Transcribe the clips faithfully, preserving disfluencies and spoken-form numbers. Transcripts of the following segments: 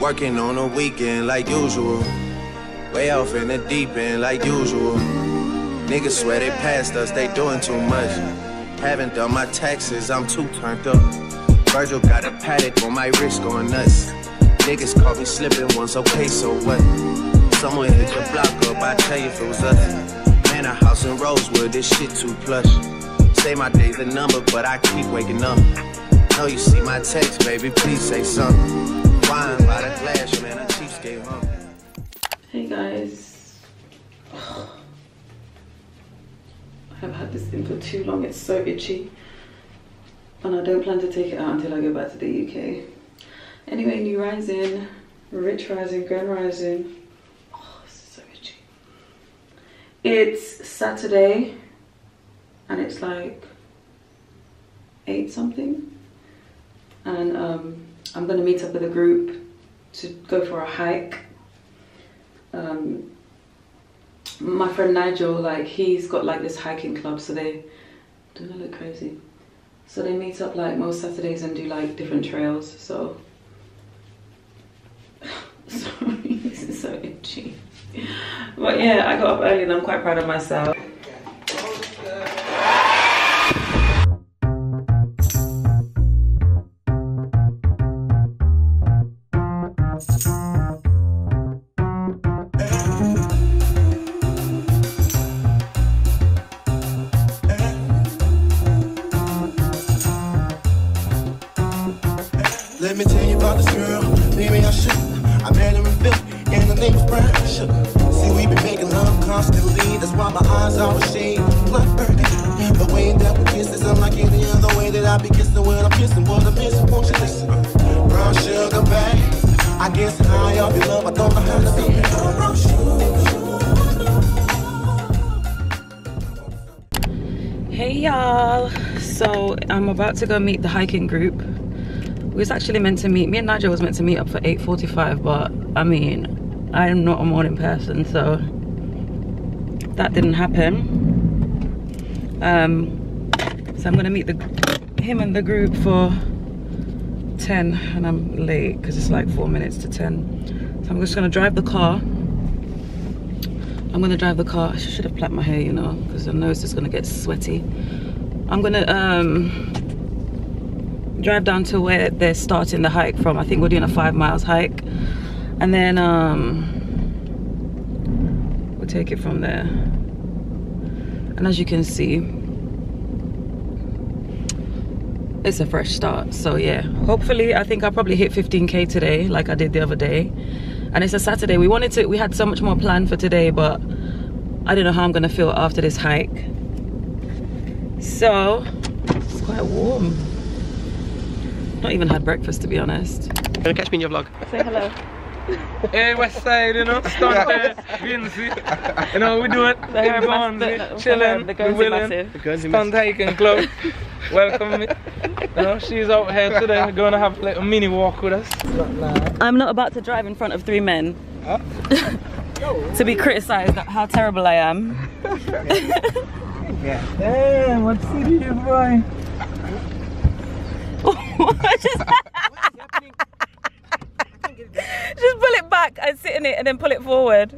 Working on a weekend like usual. Way off in the deep end like usual. Niggas swear they passed us, they doing too much. Haven't done my taxes, I'm too turned up. Virgil got a paddock on my wrist going nuts. Niggas caught me slipping once, okay, so what? Someone hit your block up, I tell you if it was us. Man, a house in Rosewood, this shit too plush. Say my day's a number, but I keep waking up. Know you see my text, baby, please say something. Wine by the glass, man, a cheapskate home. Hey guys. Oh. I have had this in for too long, it's so itchy. And I don't plan to take it out until I go back to the U K. Anyway, new rising, rich rising, grand rising. Oh, this is so itchy. It's Saturday and it's like eight something. And um, I'm gonna meet up with a group to go for a hike. Um, my friend Nigel, like he's got like this hiking club, so they, don't I look crazy? So they meet up like most Saturdays and do like different trails, so. Sorry, this is so itchy. But yeah, I got up early and I'm quite proud of myself. Let me tell you about this girl, maybe I should. I met her in Philly, and her name was Brian Sugar. See, we been making love constantly, that's why my eyes always shade blood burgundy. The way that we kiss is unlike any other way that I be kissing when I'm kissing. What I'm missing, won't you listen? Brown sugar, babe, I guess high off your love, I don't know how to be here. Hey y'all, so I'm about to go meet the hiking group. We was actually meant to meet, me and Nigel was meant to meet up for eight forty-five, but I mean, I'm not a morning person, so that didn't happen. Um, so I'm gonna meet the him and the group for ten, and I'm late, because it's like four minutes to ten. So I'm just gonna drive the car. I'm gonna drive the car. I should have plait my hair, you know, because I know it's just gonna get sweaty. I'm gonna, um, drive down to where they're starting the hike from. I think we're doing a five miles hike, and then um, we'll take it from there. And as you can see, it's a fresh start, so yeah, hopefully. I think I'll probably hit fifteen K today like I did the other day, and it's a Saturday. We wanted to, we had so much more planned for today, but I don't know how I'm gonna feel after this hike. So it's quite warm. Not even had breakfast, to be honest. Gonna catch me in your vlog. Say hello. Hey, West Side, you know, start there, Guernsey. You know, we do it. The in Guernsey, chilling, the Guernsey willing, stunt hiking club. Welcome me. You know, she's out here today. We're gonna have like a mini walk with us. I'm not about to drive in front of three men. Huh? To be criticised at how terrible I am. Yeah. Damn, what city you boy? Just, just pull it back and sit in it and then pull it forward.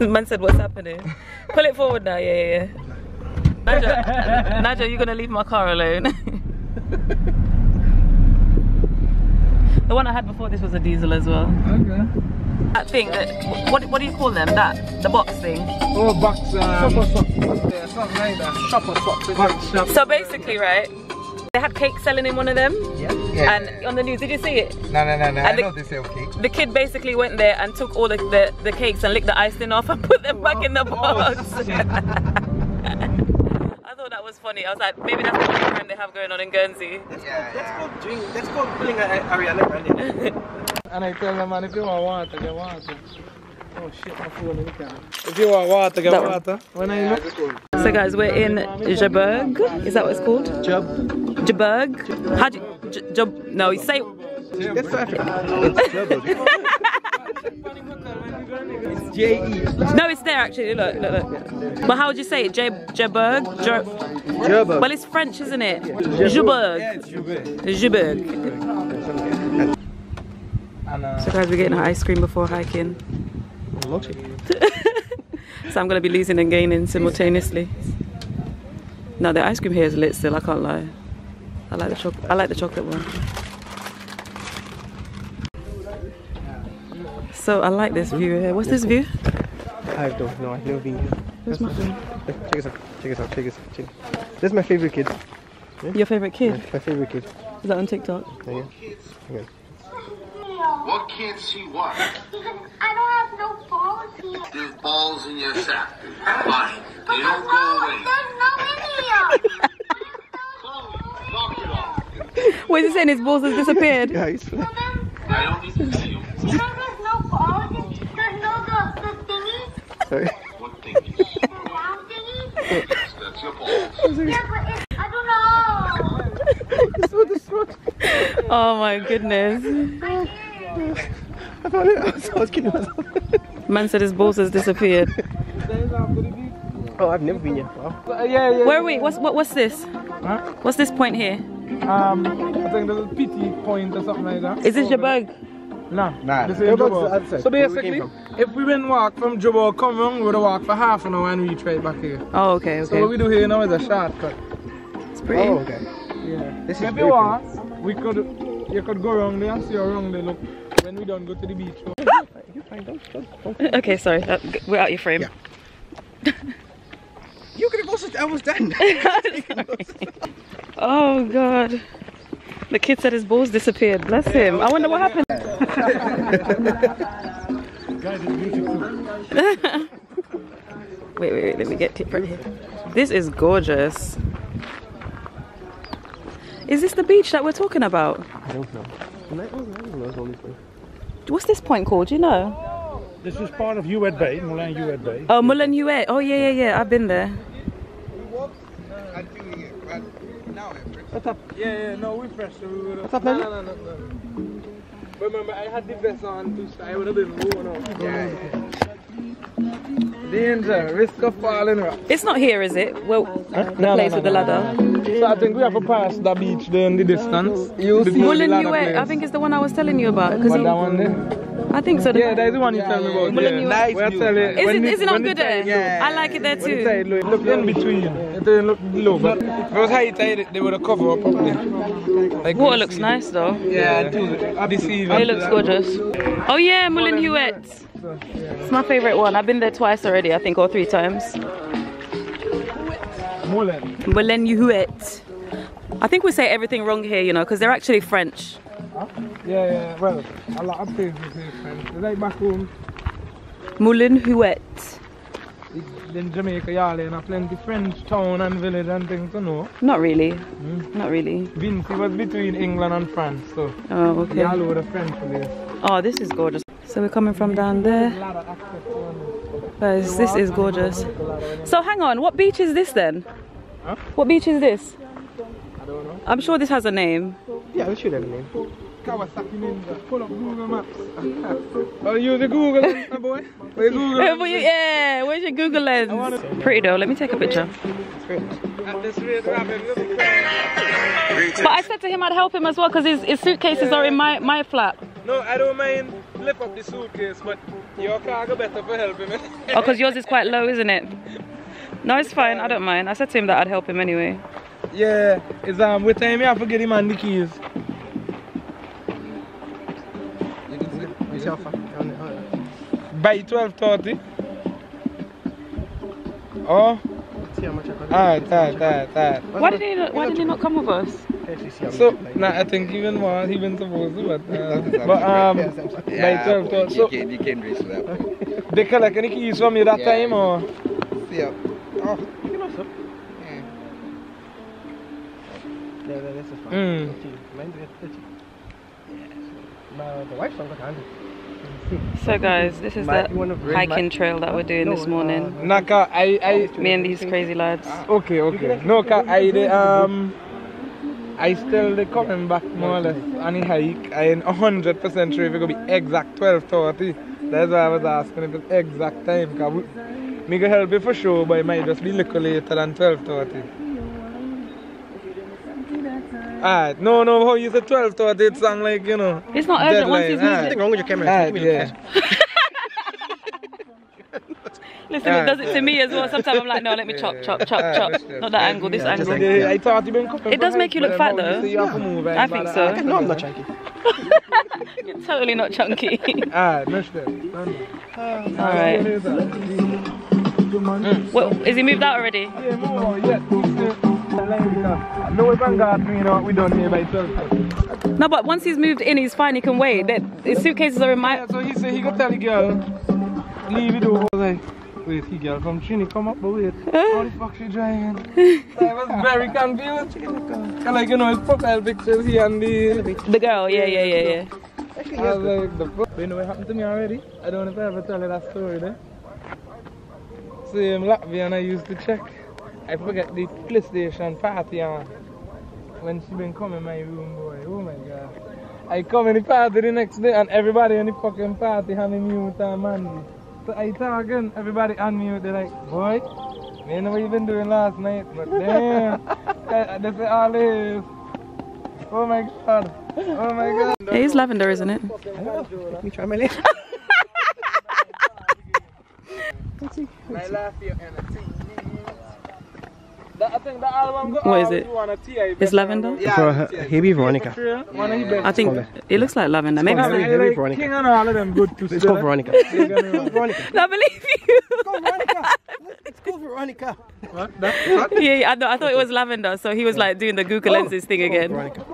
Man said, what's happening? Pull it forward now, yeah, yeah, yeah. Nigel, Nigel, you're gonna leave my car alone. The one I had before this was a diesel as well. Okay. That thing, that, what, what do you call them? That, the box thing? Oh, box, um, shopper swap. Yeah, something like that. Shopper swap. Box, shopper. So basically, right, they had cake selling in one of them? Yeah. yeah and yeah, yeah. On the news, did you see it? No, no, no, no, and I the, know they sell cake. The kid basically went there and took all the, the, the cakes and licked the icing off and put them back oh, in the box. Oh, I thought that was funny. I was like, maybe that's the only trend they have going on in Guernsey. That's yeah, called doing, yeah. that's called pulling Ariana Grande. And I tell them, man, if you want water, get water. Oh shit, my phone in the camera. If you want water, get that water. When yeah, I look. So guys, we're in Jerbourg. Is that what it's called? Job. Jerbourg. Jerbourg. How do you, Job? No, you say. It's It's J E. No, it's there actually. Look, look, look. But how would you say it? J Jerbourg. Jerbourg. Well, it's French, isn't it? Jerbourg. Jerbourg. So guys, we're getting our ice cream before hiking. Logic. So I'm gonna be losing and gaining simultaneously. Now the ice cream here is lit still, I can't lie. I like the chocolate I like the chocolate one. So I like this view here. What's this view? I don't know, I've never been here. Where's my friend? Check this out, check this out, check this out, check this out. This is my favourite kid. Yeah? Your favourite kid? Yeah, my favourite kid. Is that on TikTok? Yeah. Okay. What can't see what? Because I don't have no balls here. There's balls in your sack. Fine. They don't go away. There's no video. Chloe, knock it off. What is he saying? His balls has disappeared. Yeah, he's fine. I don't need to see him. Because there's no balls. There's no the thingies. Sorry. What thingies? The round thingies. Yes, that's your balls. Yeah, but it's, I don't know. It's what the shrug. Oh my goodness. I found it. I was, I was kidding myself. Man said his balls has disappeared. Oh, I've never been here. Wow. Uh, yeah, yeah. Where are we? What's what? What's this? Huh? What's this point here? Um, I think there's a pity point or something like that. Is this Jerbourg? No, nah. This is Jerbourg. So basically, we if we went walk from Jerbourg, come wrong, we would walk for half an hour and reach right back here. Oh, okay, okay. So what we do here now is a shortcut. It's pretty. Oh, okay. Yeah. This if is you want, we could you could go wrong there and see how wrong they look. When we don't go to the beach. You find out. Okay, sorry, uh, we're out your frame. Yeah. You could have also. I was done. Oh God! The kid said his balls disappeared. Bless him. I wonder what happened. Guys, it's beautiful. Wait, wait, wait. Let me get deeper here. This is gorgeous. Is this the beach that we're talking about? I don't know. I don't know. What's this point called? Do you know? This is part of Huet Bay, Moulin Huet Bay. Oh, Moulin Huet. Oh, yeah, yeah, yeah. I've been there. What's up? Yeah, yeah, no, we're fresh. So we would've... What's up, man? No, no, no, no. Remember, I had the vest on too, so I would have been moving on. Yeah, yeah. Danger, risk of falling rock. It's not here, is it? Well, huh? The no, place no, no, with the ladder. So I think we have to pass the beach there in the distance. You see Moulin Huet, I think it's the one I was telling you about. What, he... that one there? I think so. The... Yeah, that's the one you tell me about. Moulin Huet. Nice we'll tell it. Is when it, it, it not good there? Yeah. I like it there too. It look in between. It didn't look low, but if it was high tide, they would have covered up properly. Like water looks nice though. Yeah, yeah. Too. This evening. It looks gorgeous. Oh yeah, Moulin Huet. It's my favorite one. I've been there twice already, I think, or three times. Moulin. Moulin Huet. I think we say everything wrong here, you know, because they're actually French. Huh? Yeah, yeah, well, I like, I'm saying French. They like back home. Moulin Huet. In Jamaica, y'all in a plenty French town and village and things, you know. Not really. Mm. Not really. Vinci was between England and France, so. Oh, okay. Y'all were the French village. Oh, this is gorgeous. So we're coming from down there. Guys, this is gorgeous. So hang on, what beach is this then? Huh? What beach is this? I don't know. I'm sure this has a name. Yeah, it should have a name. Kawasaki Ninja. Pull up Google Maps. Oh, use the Google lens, my boy. Where's Google? Yeah, where's your Google lens? Pretty though, let me take a picture. At this rate, Ralvin. But I said to him I'd help him as well because his, his suitcases yeah. are in my, my flat. No, I don't mind flip up the suitcase, but your cargo better for helping me. Oh, because yours is quite low, isn't it? No, it's fine, I don't mind. I said to him that I'd help him anyway. Yeah, it's um with time I forget him and the keys. By twelve thirty. Oh. Ah, that, that, that. Why did he not, why did he not come with us? So, nah, I think even more, he been supposed to, but, uh, but um, yeah, by twelve, so, you can't can reach that. They collect any keys from you that yeah, time, or? Yeah. Oh, you know, sir. Yeah. Yeah, that's fine. Mm. The wife's not going to handle it. So guys, this is the hiking trail that we're doing this morning. Naka, I, I, me and these crazy lads. Okay, okay. No, I, they, um, I still they coming back more or less on the hike. I ain't a hundred percent sure if it gonna be exact twelve thirty. That's why I was asking if it's exact time. Cause we, me gonna help you for sure, but it might just be a little later than twelve thirty. Ah, no, no, how you said twelve so I did sound like, you know. It's not urgent once it's music. Nothing wrong with your camera. Ah, yeah. Listen, ah, it does it to me as well. Sometimes I'm like, no, let me chop, chop, chop, ah, chop. Not that angle, this yeah, angle. Like, yeah. I thought you been it does make you look fat though. Yeah. I think so. No, I'm not chunky. You're totally not chunky. Ah, missed it. Alright. Mm. Well, is he moved out already? Yeah, Mo, yeah. No, if I'm God, you know, we done here by twelve. No, but once he's moved in, he's fine, he can wait. His suitcases are in my... Yeah, so he said he could tell the girl, leave it over. Like, wait, he girl from Trini, come up, but wait. How the fuck she driving? I was very confused. And like, you know, his profile pictures, he and the... The girl, yeah, yeah, yeah, yeah. I was like, the fuck? You know what happened to me already? I don't know if I ever tell you that story there. Same Latvian I used to check. I forget the PlayStation party on. When she been coming my room, boy, oh my god. I come in the party the next day and everybody in the fucking party had me mute and Mandy. So I talking, everybody on mute, they're like, boy, I don't know what you've been doing last night, but damn, they say all this. Oh my god, oh my god. It is lavender, isn't it? I don't know. Let me try my lips. What is it? It's lavender? For Hebe Veronica. Yeah. I think it looks like lavender. Maybe it's Hebe Veronica. It's called Veronica. I believe you. It's called Veronica. It's called Veronica. What? What? Yeah, yeah I, know, I thought it was lavender, so he was like doing the Google lenses oh, thing again. Veronica.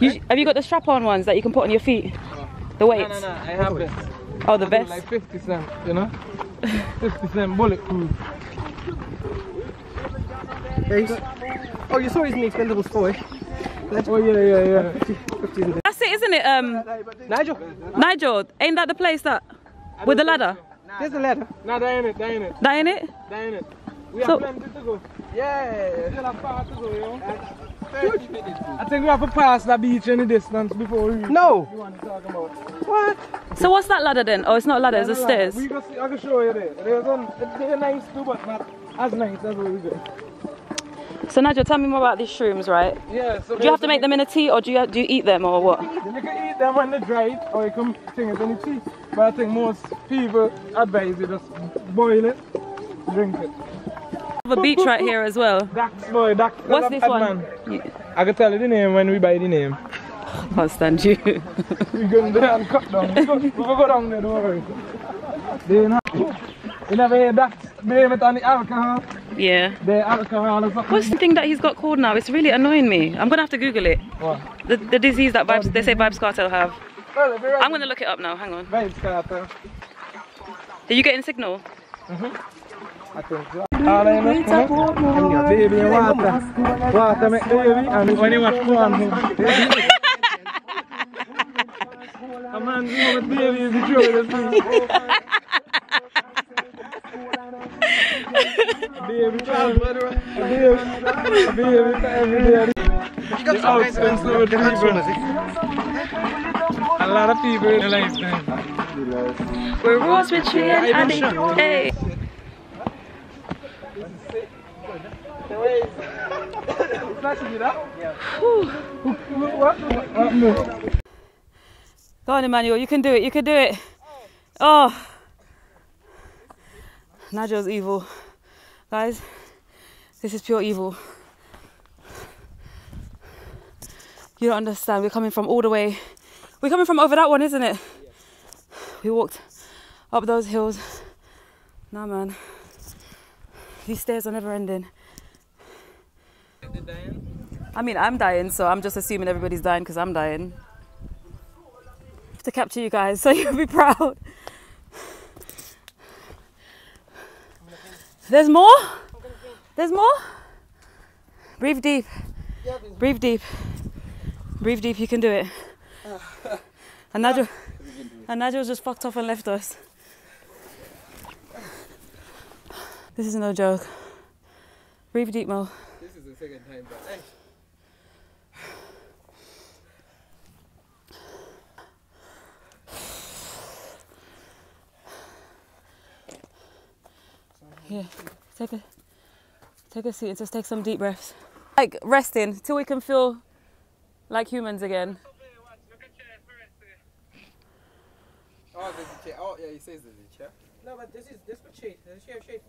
You, have you got the strap-on ones that you can put on your feet? No. The weights? No, no, no, I have this. Oh, the best? Like fifty cents, you know? fifty cent bulletproof. Yeah, you got... Oh, you saw his Expendables four, eh? That's... Oh, yeah, yeah, yeah. That's it, isn't it? Um, Nigel? Nigel, ain't that the place that... With the ladder? Nah, there's a ladder. No, that ain't it, that ain't it. That ain't it? That ain't it. We have so... plenty to go. Yeah, we still have far to go, you know? And... I think we have to pass the beach in the distance before we... No! You want to talk about. What? So what's that ladder then? Oh, it's not a ladder, yeah, it's a ladder. Stairs. We can see, I can show you there. There's one, they're nice too, but not as nice as what we do. So Nigel, tell me more about these shrooms, right? Yeah, so... Do you have to make them in a tea or do you, do you eat them or what? You can eat them, you can eat them when they're dried or you can thing it in a tea. But I think most people advise you just boil it, drink it. We have a beach right here as well. Dax, boy, Dax, what's this one? You... I can tell you the name when we buy the name. I can't stand you. We're going there and cut down. We're going go down there, don't worry. They not, you never hear Dax blame it on the alcohol. Yeah. The alcohol is not... What's the thing that he's got called now? It's really annoying me. I'm going to have to Google it. What? The, the disease that Vybz, they say Vybz Kartel have. Well, if you're right, I'm going to look it up now, hang on. Vybz Kartel. Are you getting signal? Mm-hmm. I think so. All I must know, baby, water. Water make baby, and when you wash one, baby. A man's moment, baby, is the truth. Baby, child, baby, baby, for every day. The outspends load of people. A lot of people in the lifetime. We're rose with tree and Andy. Hey. Go on, Emmanuel, you can do it, you can do it. Oh, Nigel's evil. Guys, this is pure evil. You don't understand, we're coming from all the way. We're coming from over that one, isn't it? We walked up those hills. Nah, man. These stairs are never ending. I mean, I'm dying, so I'm just assuming everybody's dying because I'm dying. I have to capture you guys, so you'll be proud. There's more? There's more? Breathe deep. Breathe deep. Breathe deep, you can do it. And Nigel, and Nigel just fucked off and left us. This is no joke. Breathe deep, Mo. This is the second time, but hey. Here, take a, take a seat and just take some deep breaths. Like resting, till we can feel like humans again. Oh, there's a chair. Oh, yeah, he says there's a chair. No, but this is this for shade. There's a chair shade.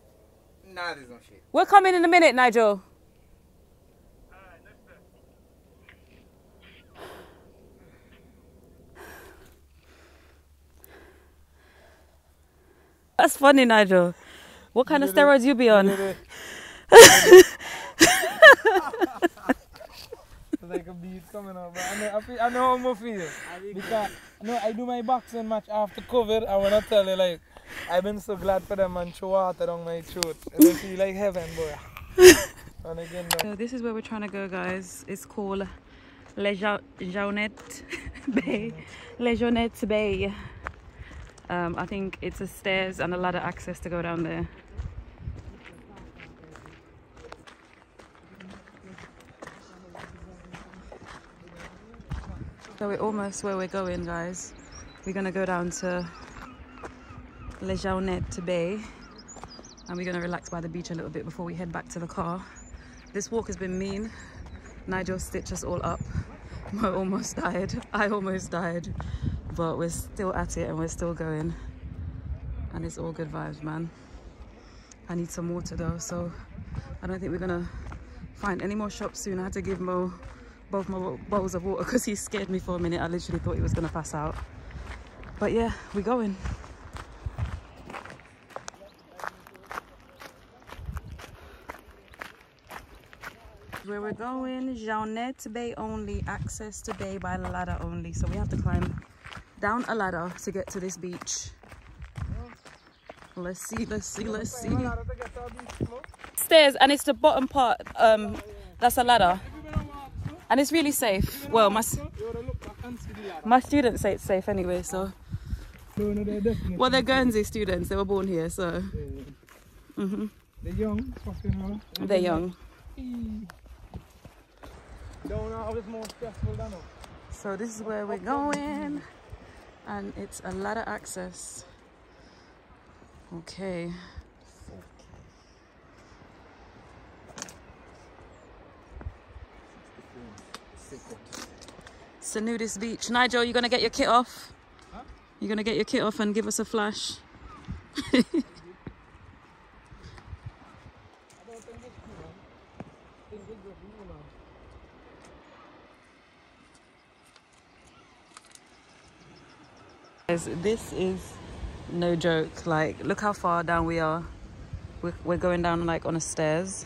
Nah, there's no shade. We're coming in a minute, Nigel. Alright, let's go. That's funny, Nigel. What kind of steroids you be on? Like a beat coming up, but I know, I feel, I know how I'm feeling. Because no, I do my boxing match after COVID. I wanna tell you, like, I've been so glad for them and throw water down my throat. It feel like heaven, boy. And again, no. So this is where we're trying to go, guys. It's called La Jaonnet Bay. La Jaonnet Bay. Um, I think it's a stairs and a ladder access to go down there. So we're almost where we're going, guys. We're gonna go down to La Jaonnet Bay and we're gonna relax by the beach a little bit before we head back to the car. This walk has been mean. Nigel stitched us all up. Mo almost died. I almost died. But we're still at it and we're still going. And it's all good vibes, man. I need some water though, so I don't think we're gonna find any more shops soon. I had to give Mo both my bowls of water because he scared me for a minute. I literally thought he was gonna pass out. But yeah, we're going. Where we're going, Jaonnet Bay only, access to bay by ladder only. So we have to climb down a ladder to get to this beach. Let's see, let's see, let's see. Stairs, and it's the bottom part, um, that's a ladder. And it's really safe. Well, my, my students say it's safe anyway, so. Well, they're Guernsey students. They were born here, so. Mm-hmm. They're young. They're young. So this is where we're going. And it's a ladder access. Okay. Sanudas Beach. Nigel, you're gonna get your kit off. Huh? You're gonna get your kit off and give us a flash. This is no joke. Like, look how far down we are. We're, we're going down like on a stairs,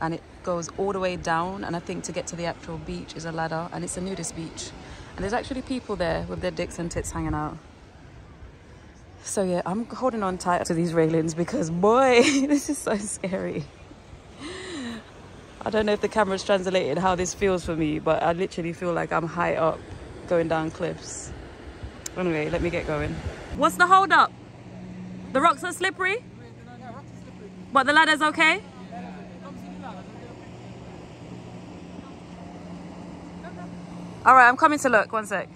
and it goes all the way down, and I think to get to the actual beach is a ladder, and it's a nudist beach, and there's actually people there with their dicks and tits hanging out. So yeah, I'm holding on tight to these railings because boy, this is so scary. I don't know if the camera's translated how this feels for me, but I literally feel like I'm high up going down cliffs. Anyway, let me get going. What's the hold up? The rocks are slippery? But the ladder's okay? All right, I'm coming to look, one sec.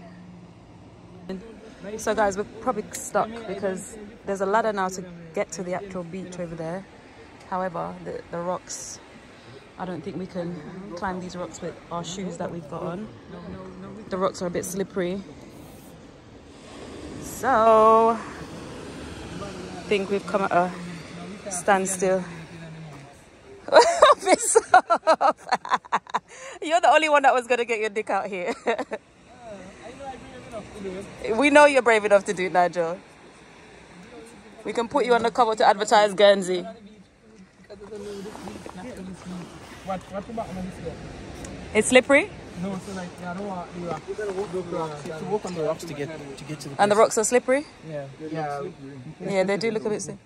So guys, we're probably stuck because there's a ladder now to get to the actual beach over there. However, the, the rocks, I don't think we can climb these rocks with our shoes that we've got on. The rocks are a bit slippery. So, I think we've come at a standstill. Piss off. You're the only one that was going to get your dick out here. uh, I know I'm brave enough to do it. We know you're brave enough to do it, Nigel. We can put you on the cover to advertise Guernsey. It's slippery? No, so like, yeah, I don't want the rocks. You gotta walk over the rocks. You have to walk on the rocks to get, to get to the place. And the rocks are slippery? Yeah. Yeah, slippery. Yeah, they do look a bit slippery.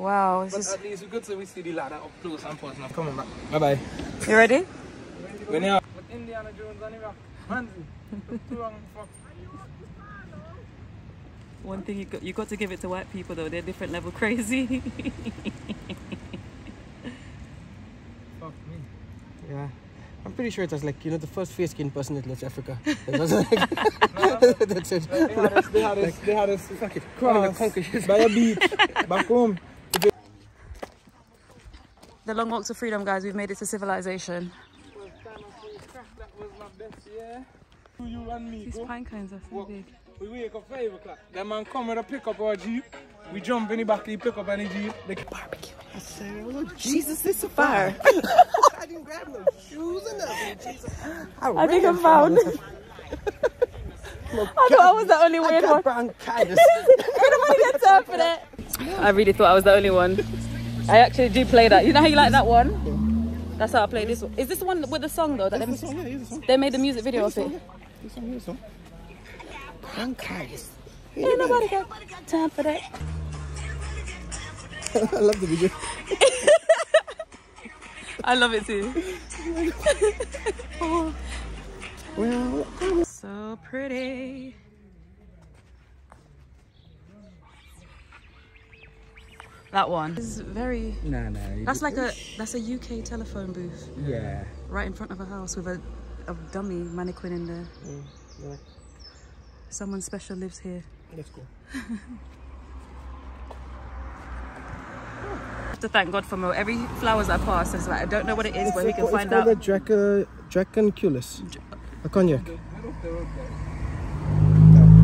Wow. But just... at least we could say we see the ladder up close and personal. Coming back. Bye bye. You ready? When you are. With Indiana Jones on the rock. One thing you got, you got to give it to white people though. They're different level crazy. Fuck me. Yeah. I'm pretty sure it was like, you know, the first fair skinned person that left Africa. It was like, that's it. They had us, they had us, they had us, fuck it, crawling a conquer by a beach, back home. The long walk to freedom, guys. We've made it to civilization. First time I craft, that was my best year. You and me, these pine cones are so walk. Big. We wake up five o'clock. The man come with a pick up our jeep. We jump in the back, he pick up any jeep. They barbecue. I say, oh, Jesus, it's a fire. I didn't grab no shoes or nothing. I, I think I found it. I thought I was the only weird one. I really thought I was the only one. I actually do play that. You know how you like that one? That's how I play this one. Is this one with the song though? That they, the song, yeah, the song. They made a music video of it. This one, this one. Branchitis. Ain't nobody got time for that. I love the video. I love it too. Oh. Well, so pretty. That one is very. No, no. That's like a that's a U K telephone booth. Yeah. Right in front of a house with a, a dummy mannequin in there. Mm, yeah. Someone special lives here. Let's go. I have to thank God for Mo. Every flowers I pass, it's like I don't know what it is, it's but we can find out. It's called a Dracunculus. A cognac.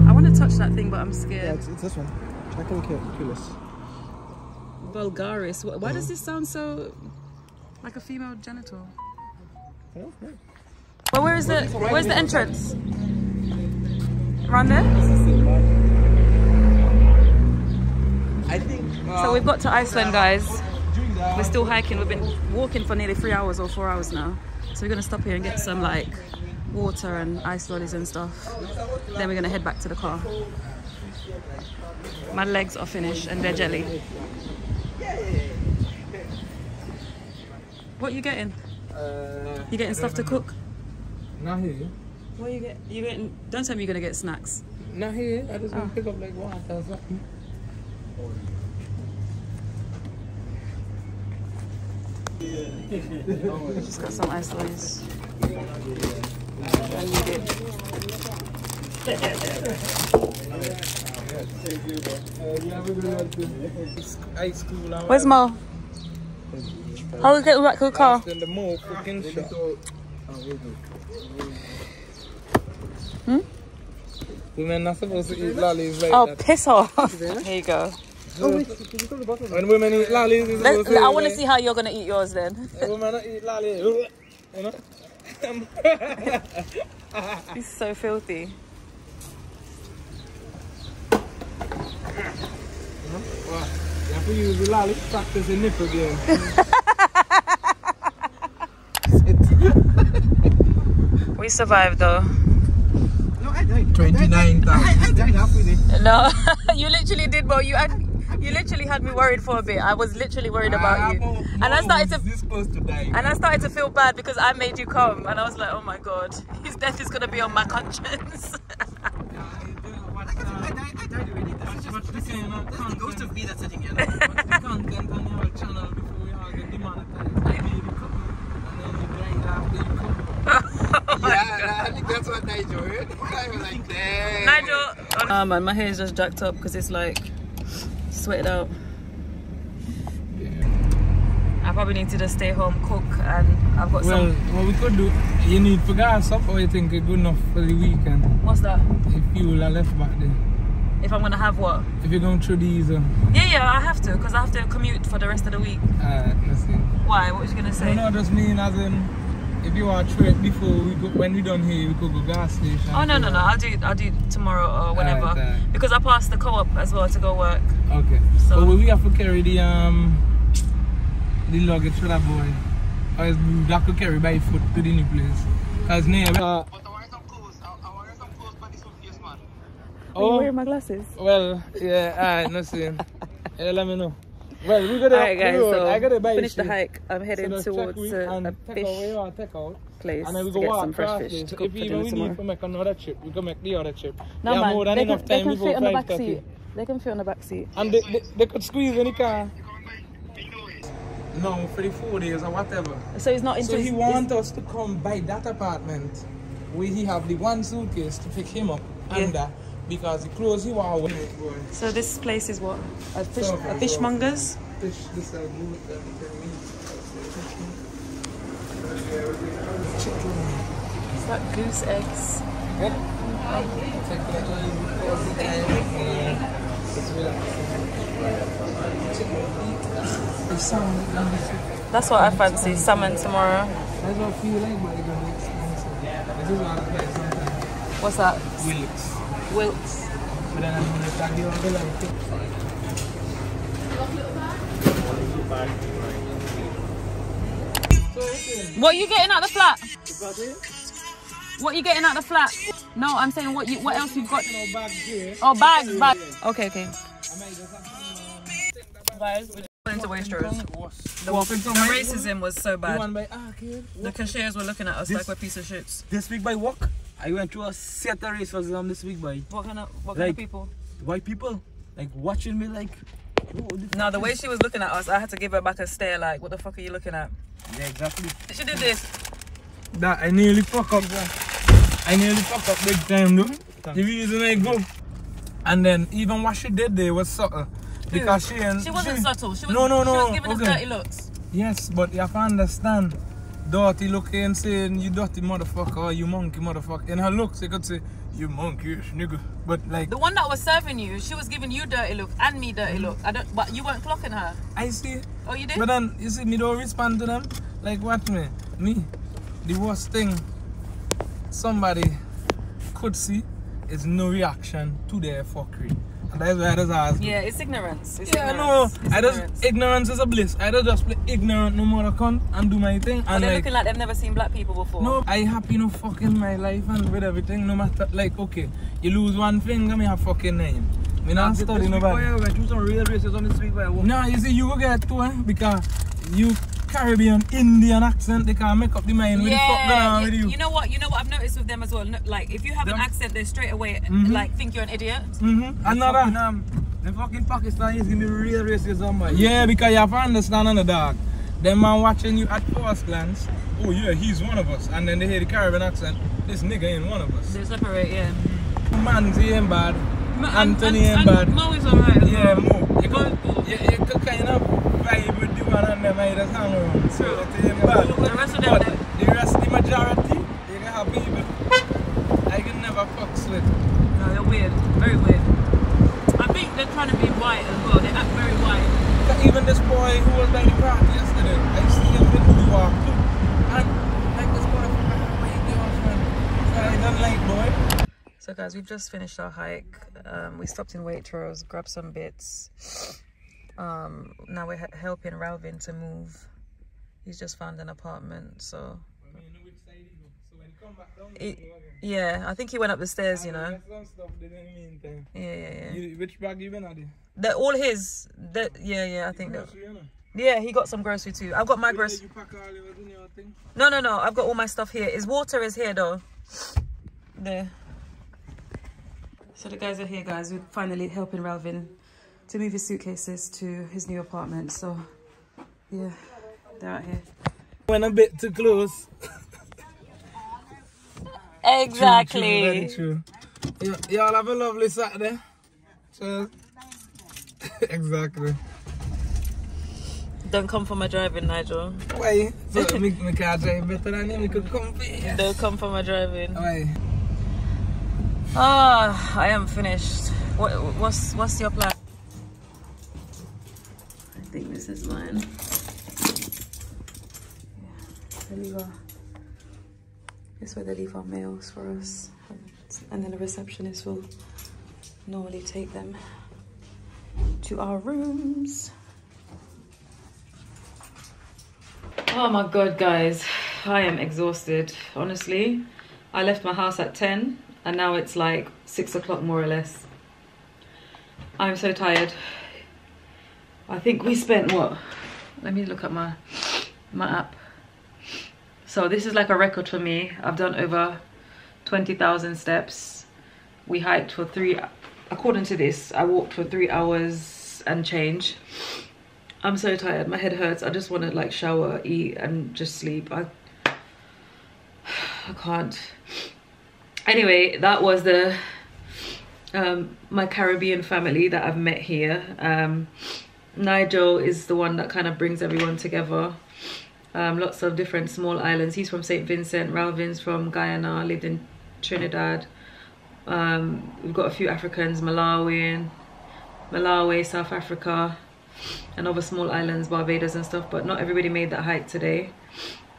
I want to touch that thing, but I'm scared. Yeah, it's, it's this one. Dracunculus Vulgaris. Why does this sound so like a female genital? But well, where is the where's the entrance? Around there? I think. So we've got to Iceland, guys. We're still hiking. We've been walking for nearly three hours or four hours now. So we're gonna stop here and get some like water and ice lollies and stuff. Then we're gonna head back to the car. My legs are finished and they're jelly. What are you getting? Uh, you getting stuff to cook? Not here. What are you getting? You getting? Don't tell me you're gonna get snacks. Not here. I just oh. want to pick up like water or something. Just got some ice lollies. I need it. Where's Mo? How are we getting back to the car? Hmm? Women are not supposed to eat lollies like oh, that. Oh, piss off. Here you go. Oh, wait, when women eat lollies, it's supposed to I want to see how you're going to eat yours then. Women eat lollies. You know? He's so filthy. Practice a nipple game. We survived though. No, I died. twenty-nine thousand. I died halfway there. No, you literally did, Mo. You, had, you literally had me worried for a bit. I was literally worried about you. And I started to, and I started to feel bad because I made you come. And I was like, oh my God, his death is going to be on my conscience. It goes to be that sitting here. Like, content on your channel before we are getting demonetized. I need a couple, and then you grind after you come. Oh yeah, God. I think that's what Nigel heard. I was like, damn. Nigel! Ah, oh, man, my hair is just jacked up because it's like sweated out. Yeah. I probably need to just stay home, cook, and I've got well, some. Well, what we could do, you need for gas up, or you think it's good enough for the weekend? What's that? If you are left back there. If I'm gonna have what? If you're going through the easel. Yeah, yeah, I have to, because I have to commute for the rest of the week. Alright, let's see. Why? What was you gonna say? No, no, just mean as in, if you are through it before, we go, when we done here, we could go gas station. Oh, no, no, no, I'll do I'll do tomorrow or whenever. Right, right. Because I passed the co-op as well to go work. Okay. So but will we have to carry the, um, the luggage for that boy. Or is we have to carry by foot to the new place. Because near... Uh, Are oh, you wearing my glasses? Well, yeah, alright, no see. Yeah, let me know. Well, we gotta, right, guys, we so I gotta buy finish the hike. I'm heading so towards a, a fish out, place and then we go to get some fresh fish to cook if for dinner we tomorrow. If we need to make another trip, we can make the other trip. No, yeah, man, more than they, enough can, time they can fit on the back thirty. Seat. They can fit on the back seat. And they, they, they could squeeze in the car. No, for the four days or whatever. So he's not interested. So he wants us to come by that apartment where he have the one suitcase to pick him up and that. Because the clothes you are wearing. So this place is what? A fish, so, a fishmonger's? Fish, this is a good, um, got goose eggs. Yep. That's what I fancy, salmon tomorrow. What's that? Wilts. Wilts. What are you getting at the flat? What are you getting at the flat? No, I'm saying what you what else you've got? Oh, bags, bags. Okay, okay. Vybz into Waitrose. The, the racism was so bad. The cashiers were looking at us this, like we're piece of shit. This week by walk, I went to a set of racism this week by. What kind of what kind like, of people? White people, like watching me like. No, the way she was looking at us, I had to give her back a stare like, what the fuck are you looking at? Yeah, exactly. She did this. That I nearly fuck up. I nearly fuck up big time though. The reason I go. And then even what she did there was subtle. Because she and She wasn't she, subtle. She was, no, no, no. She was giving okay. us dirty looks. Yes, but you have to understand. Dirty looking, saying, you dirty motherfucker, or you monkey motherfucker. In her looks, you could say, you monkeyish nigga. But like the one that was serving you, she was giving you dirty look and me dirty look. I don't, but you weren't clocking her. I see. Oh, you did. But then you see, me don't respond to them. Like what me, me, the worst thing somebody could see is no reaction to their fuckery. And that's why I just ask. Yeah, it's ignorance. It's yeah, ignorance. no, it's I just ignorance. ignorance is a bliss. I don't just play ignorant no more cunt and do my thing. And oh, they're like, looking like they've never seen black people before. No, I happy no fucking my life and with everything. No matter like okay, you lose one finger, me have fucking name. Me not and study nobody. I do some real racism this week. No, you see, you go get too eh because you. Caribbean, Indian accent, they can't make up their mind with yeah, the fuck going on with you. You know what, you know what I've noticed with them as well? No, like, if you have them, an accent, they straight away, mm-hmm. like, think you're an idiot. Mm-hmm. And not that. Um, the fucking Pakistanis give me real racism, man. Yeah, because you have to understand on the dog. Them man watching you at first glance, oh yeah, he's one of us. And then they hear the Caribbean accent, this nigga ain't one of us. They separate, yeah. Manzi ain't bad. Ma Anthony and, ain't and bad. Mo is alright. Yeah, Mo. You could, you, you could kind of vibe with the one and them I just hang around. So it ain't bad. The rest of them, but the rest, the majority, they can have people I can never fucks with. No, they're weird. Very weird. I think they're trying to be white as well. They act very white. Even this boy who was by the party yesterday, I see him with the walk too. And like this boy from my girlfriend. So I don't like boy. So guys, we've just finished our hike. Um, we stopped in Waitrose, grabbed some bits. Um, now we're helping Ralvin to move. He's just found an apartment, so... It, yeah, I think he went up the stairs, you know. Yeah, yeah, yeah. Which bag you been at? They're all his. They're, yeah, yeah, I think that... Yeah, he got some grocery too. I've got my grocery... No, no, no, I've got all my stuff here. His water is here though. There. So the guys are here, guys. We're finally helping Ralvin to move his suitcases to his new apartment. So, yeah, they're out here. Went a bit too close. Exactly. True, true, very true. Y'all have a lovely Saturday. Cheers. Exactly. Don't come for my driving, Nigel. Why? So me, me car drive better than you. Me could come for you. Don't come for my driving. Why? Ah, oh, I am finished. What, what's what's your plan? I think this is mine. Yeah, they leave our, this is where they leave our mails for us, and then the receptionist will normally take them to our rooms. Oh my god, guys, I am exhausted. Honestly, I left my house at ten. And now it's like six o'clock more or less. I'm so tired. I think we spent what? Let me look at my my app. So this is like a record for me. I've done over twenty thousand steps. We hiked for three, according to this, I walked for three hours and change. I'm so tired, my head hurts. I just wanna like shower, eat and just sleep. I, I can't. Anyway, that was the um my Caribbean family that I've met here. um Nigel is the one that kind of brings everyone together. um, lots of different small islands. He's from Saint Vincent, Ralvin's from Guyana, lived in Trinidad. Um, we've got a few Africans, Malawian, Malawi, South Africa, and other small islands, Barbados and stuff, but not everybody made that hike today.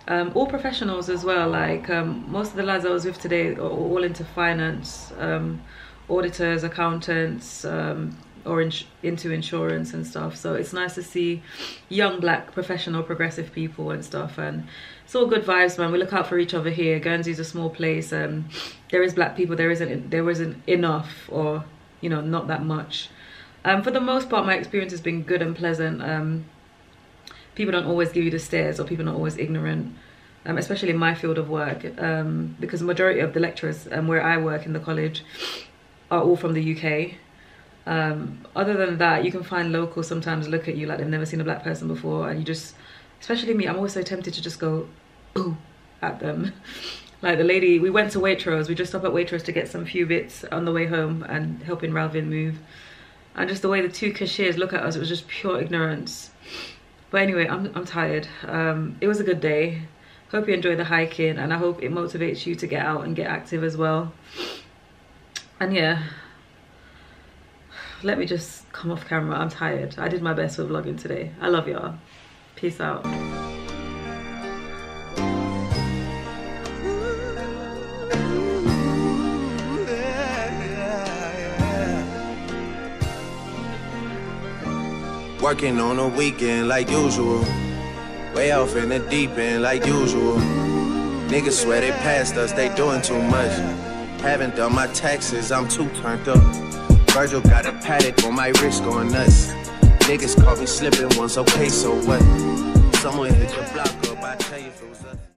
Um, all professionals as well, like um, most of the lads I was with today are all into finance, um, auditors, accountants, um, or in into insurance and stuff. So it's nice to see young black professional progressive people and stuff, and it's all good vibes, man. We look out for each other here. Guernsey's a small place, and there is black people, there isn't there isn't enough, or you know, not that much. Um, for the most part, my experience has been good and pleasant. Um, people don't always give you the stares, or people are not always ignorant, um, especially in my field of work, um, because the majority of the lecturers um, where I work in the college are all from the U K. Um, other than that, you can find locals sometimes look at you like they've never seen a black person before, and you just, especially me, I'm always so tempted to just go ooh at them. Like the lady, we went to Waitrose, we just stopped at Waitrose to get some few bits on the way home and helping Ralvin move, and just the way the two cashiers look at us, it was just pure ignorance. But anyway, I'm, I'm tired. Um, it was a good day. Hope you enjoy the hiking, and I hope it motivates you to get out and get active as well. And yeah, let me just come off camera. I'm tired. I did my best with vlogging today. I love y'all. Peace out. Working on a weekend like usual. Way off in the deep end like usual. Niggas swear they passed us, they doing too much. Haven't done my taxes, I'm too turned up. Virgil got a paddock on my wrist going nuts. Niggas caught me slipping once, okay, so what? Someone hit your block up, I tell you if it was us.